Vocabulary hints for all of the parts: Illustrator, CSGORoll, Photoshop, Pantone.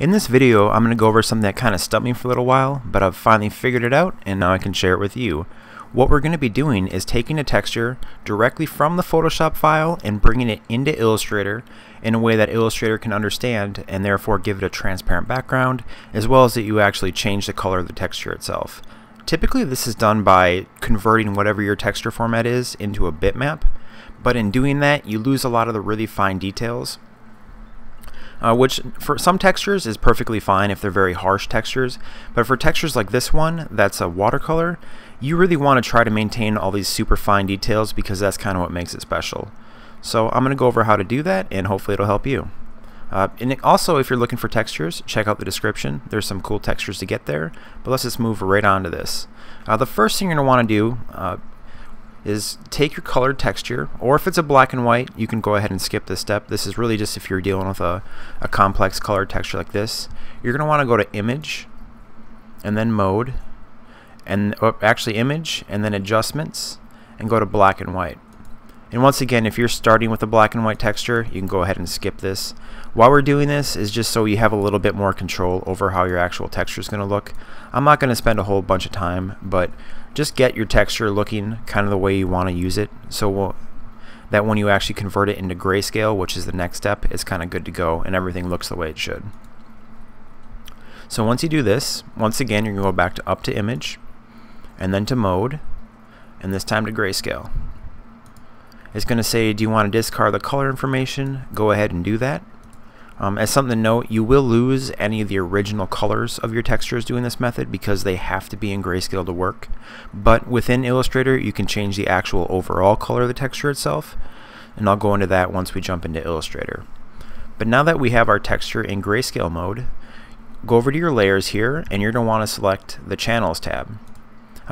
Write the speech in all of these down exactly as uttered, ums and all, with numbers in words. In this video, I'm going to go over something that kind of stumped me for a little while, but I've finally figured it out and now I can share it with you. What we're going to be doing is taking a texture directly from the Photoshop file and bringing it into Illustrator in a way that Illustrator can understand and therefore give it a transparent background, as well as that you actually change the color of the texture itself. Typically this is done by converting whatever your texture format is into a bitmap, but in doing that you lose a lot of the really fine details. Uh, which for some textures is perfectly fine if they're very harsh textures, but for textures like this one that's a watercolor, you really want to try to maintain all these super fine details because that's kind of what makes it special. So I'm going to go over how to do that and hopefully it'll help you. Uh, and also, if you're looking for textures, check out the description. There's some cool textures to get there, but let's just move right on to this. Uh, the first thing you're going to want to do uh, is take your colored texture, or if it's a black and white you can go ahead and skip this step. This is really just if you're dealing with a, a complex colored texture like this. You're going to want to go to Image and then Mode, and or actually Image and then Adjustments, and go to Black and White. And once again, if you're starting with a black and white texture, you can go ahead and skip this. Why we're doing this is just so you have a little bit more control over how your actual texture is going to look. I'm not going to spend a whole bunch of time, but just get your texture looking kind of the way you want to use it, so we'll, that when you actually convert it into grayscale, which is the next step, it's kind of good to go and everything looks the way it should. So once you do this, once again you're going to go back to up to Image and then to Mode, and this time to grayscale. It's going to say, do you want to discard the color information? Go ahead and do that. Um, as something to note, you will lose any of the original colors of your textures doing this method because they have to be in grayscale to work. But within Illustrator, you can change the actual overall color of the texture itself, and I'll go into that once we jump into Illustrator. But now that we have our texture in grayscale mode, go over to your layers here, and you're going to want to select the Channels tab.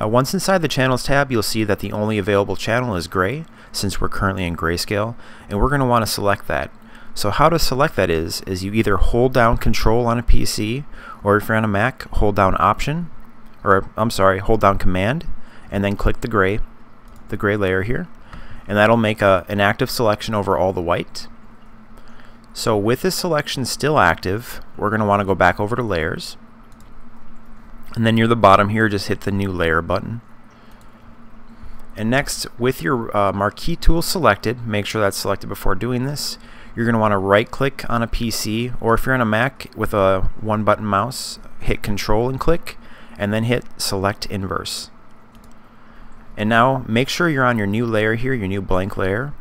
Uh, once inside the Channels tab, you'll see that the only available channel is gray, since we're currently in grayscale, and we're going to want to select that. So how to select that is, is you either hold down Control on a P C, or if you're on a Mac, hold down Option, or I'm sorry, hold down Command, and then click the gray, the gray layer here, and that'll make a, an active selection over all the white. So with this selection still active, we're going to want to go back over to Layers. And then near the bottom here, just hit the New Layer button. And next, with your uh, marquee tool selected, make sure that's selected before doing this, you're going to want to right click on a P C, or if you're on a Mac with a one button mouse, hit Control and click, and then hit Select Inverse. And now make sure you're on your new layer here, your new blank layer,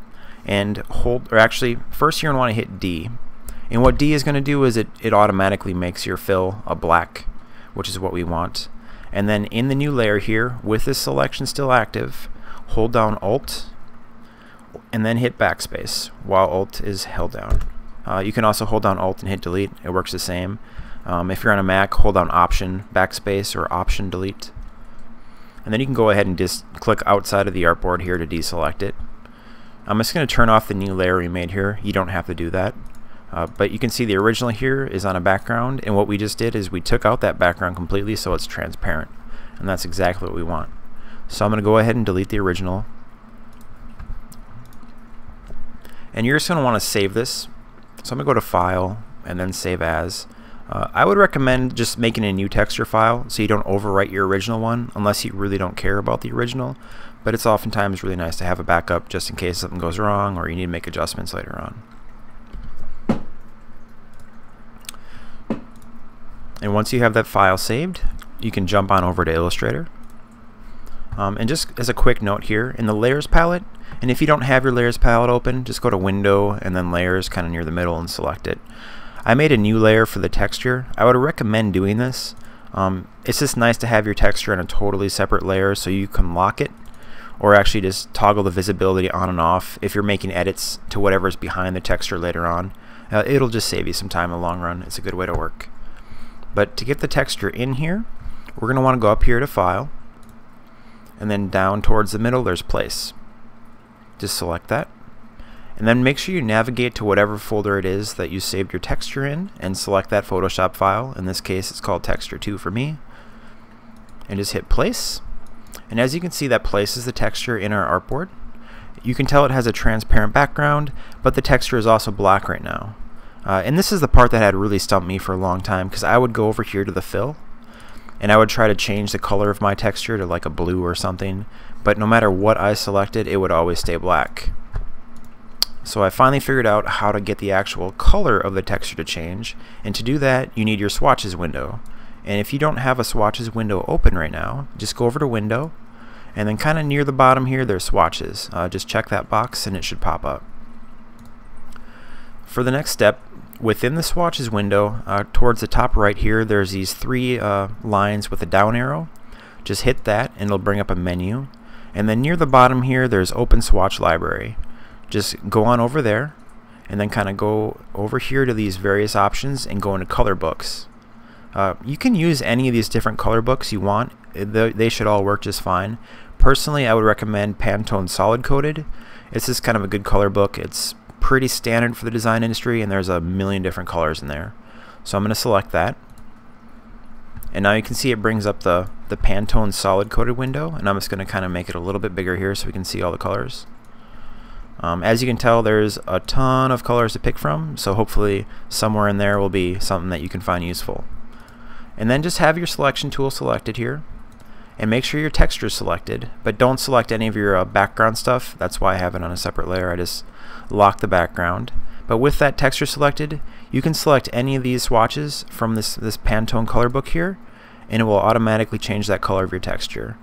and hold, or actually first you're going to want to hit D. And what D is going to do is it, it automatically makes your fill a black, which is what we want. And then in the new layer here, with this selection still active, hold down Alt and then hit Backspace while Alt is held down. Uh, you can also hold down Alt and hit Delete, it works the same. Um, if you're on a Mac, hold down Option, Backspace, or Option, Delete. And then you can go ahead and just click outside of the artboard here to deselect it. I'm just going to turn off the new layer we made here, you don't have to do that. Uh, but you can see the original here is on a background, and what we just did is we took out that background completely so it's transparent, and that's exactly what we want. So I'm going to go ahead and delete the original, and you're just going to want to save this. So I'm going to go to File and then Save As. Uh, I would recommend just making a new texture file so you don't overwrite your original one unless you really don't care about the original, but it's oftentimes really nice to have a backup just in case something goes wrong or you need to make adjustments later on. And once you have that file saved, you can jump on over to Illustrator. Um, and just as a quick note here, in the Layers palette, and if you don't have your Layers palette open, just go to Window and then Layers, kind of near the middle, and select it. I made a new layer for the texture. I would recommend doing this. Um, it's just nice to have your texture in a totally separate layer so you can lock it, or actually just toggle the visibility on and off if you're making edits to whatever's behind the texture later on. Uh, it'll just save you some time in the long run. It's a good way to work. But to get the texture in here, we're going to want to go up here to File, and then down towards the middle there's Place. Just select that, and then make sure you navigate to whatever folder it is that you saved your texture in and select that Photoshop file. In this case it's called Texture two for me, and just hit Place, and as you can see that places the texture in our artboard. You can tell it has a transparent background, but the texture is also black right now. Uh, and this is the part that had really stumped me for a long time, because I would go over here to the fill and I would try to change the color of my texture to like a blue or something, but no matter what I selected, it would always stay black. So I finally figured out how to get the actual color of the texture to change, and to do that you need your swatches window. And if you don't have a swatches window open right now, just go over to window, and then kind of near the bottom here there's swatches. Uh, just check that box and it should pop up. For the next step, within the swatches window, uh, towards the top right here, there's these three uh, lines with a down arrow. Just hit that and it'll bring up a menu, and then near the bottom here there's open swatch library. Just go on over there and then kind of go over here to these various options and go into color books. Uh, you can use any of these different color books you want. They should all work just fine. Personally, I would recommend Pantone Solid Coated. It's just kind of a good color book. It's pretty standard for the design industry, and there's a million different colors in there. So I'm going to select that, and now you can see it brings up the, the Pantone Solid Coated window, and I'm just going to kind of make it a little bit bigger here so we can see all the colors. Um, as you can tell, there's a ton of colors to pick from, so hopefully somewhere in there will be something that you can find useful. And then just have your selection tool selected here, and make sure your texture is selected, but don't select any of your uh, background stuff. That's why I have it on a separate layer. I just lock the background. But with that texture selected, you can select any of these swatches from this, this Pantone color book here, and it will automatically change that color of your texture.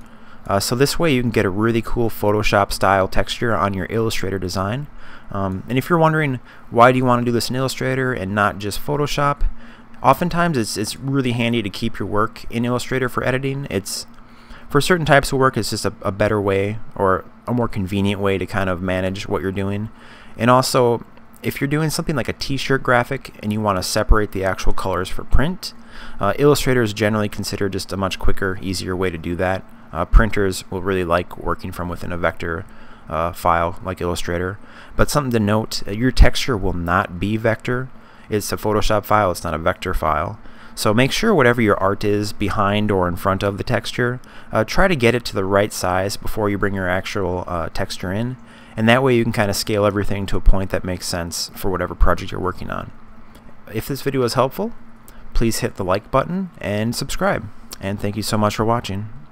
Uh, so this way you can get a really cool Photoshop style texture on your Illustrator design. Um, and if you're wondering why do you want to do this in Illustrator and not just Photoshop, oftentimes it's, it's really handy to keep your work in Illustrator for editing. It's, for certain types of work, it's just a, a better way, or a more convenient way to kind of manage what you're doing. And also, if you're doing something like a t-shirt graphic and you want to separate the actual colors for print, uh, Illustrator is generally considered just a much quicker, easier way to do that. Uh, printers will really like working from within a vector uh, file like Illustrator. But something to note, your texture will not be vector. It's a Photoshop file, it's not a vector file. So make sure whatever your art is behind or in front of the texture, uh, try to get it to the right size before you bring your actual uh, texture in, and that way you can kind of scale everything to a point that makes sense for whatever project you're working on. If this video was helpful, please hit the like button and subscribe, and thank you so much for watching.